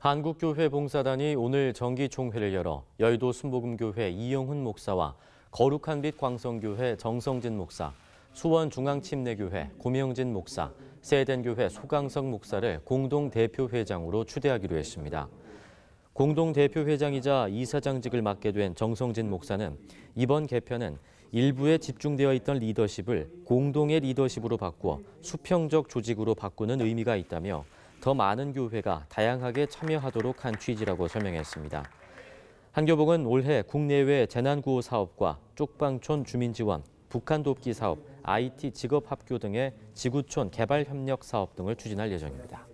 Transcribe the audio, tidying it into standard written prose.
한국교회봉사단이 오늘 정기총회를 열어 여의도순복음교회 이영훈 목사와 거룩한빛광성교회 정성진 목사, 수원중앙침례교회 고명진 목사, 새에덴교회 소강석 목사를 공동대표회장으로 추대하기로 했습니다. 공동대표회장이자 이사장직을 맡게 된 정성진 목사는 이번 개편은 일부에 집중되어 있던 리더십을 공동의 리더십으로 바꾸어 수평적 조직으로 바꾸는 의미가 있다며 더 많은 교회가 다양하게 참여하도록 한 취지라고 설명했습니다. 한교복은 올해 국내외 재난구호 사업과 쪽방촌 주민지원, 북한 돕기 사업, IT 직업학교 등의 지구촌 개발협력 사업 등을 추진할 예정입니다.